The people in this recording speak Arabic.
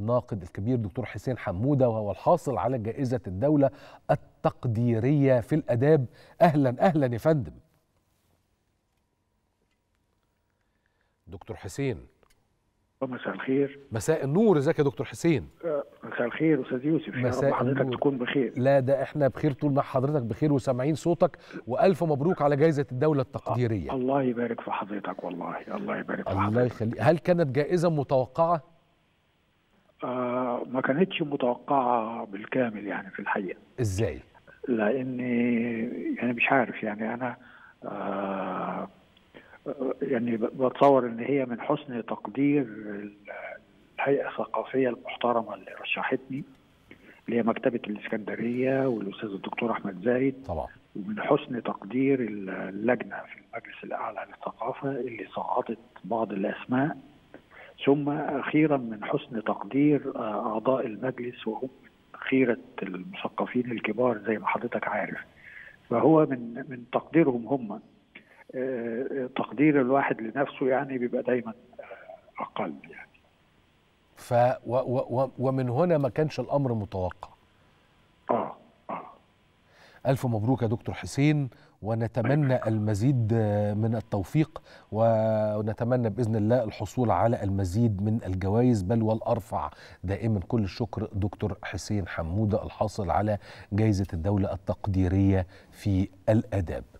الناقد الكبير دكتور حسين حمودة، وهو الحاصل على جائزة الدولة التقديرية في الآداب. أهلا أهلا يا فندم. دكتور حسين، مساء الخير. مساء النور، ازيك يا دكتور حسين؟ مساء الخير استاذ يوسف، يا رب حضرتك تكون بخير. لا ده احنا بخير طول ما حضرتك بخير وسامعين صوتك، والف مبروك على جائزة الدولة التقديرية. الله يبارك في حضرتك والله، الله يبارك في حضرتك. الله يخليك. هل كانت جائزة متوقعة؟ ما كانتش متوقعة بالكامل يعني في الحقيقة. ازاي؟ لأني يعني مش عارف، يعني أنا يعني بتصور ان هي من حسن تقدير الهيئه الثقافيه المحترمه اللي رشحتني، اللي هي مكتبه الاسكندريه والاستاذ الدكتور احمد زايد طبعا، ومن حسن تقدير اللجنه في المجلس الاعلى للثقافه اللي صعدت بعض الاسماء، ثم اخيرا من حسن تقدير اعضاء المجلس وهم خيره المثقفين الكبار زي ما حضرتك عارف، فهو من تقديرهم هم. تقدير الواحد لنفسه يعني بيبقى دايما اقل يعني. ومن هنا ما كانش الامر متوقع. الف مبروك يا دكتور حسين، ونتمنى المزيد من التوفيق، ونتمنى باذن الله الحصول على المزيد من الجوائز بل والارفع. دائما كل الشكر دكتور حسين حمودة الحاصل على جائزة الدولة التقديرية في الآداب.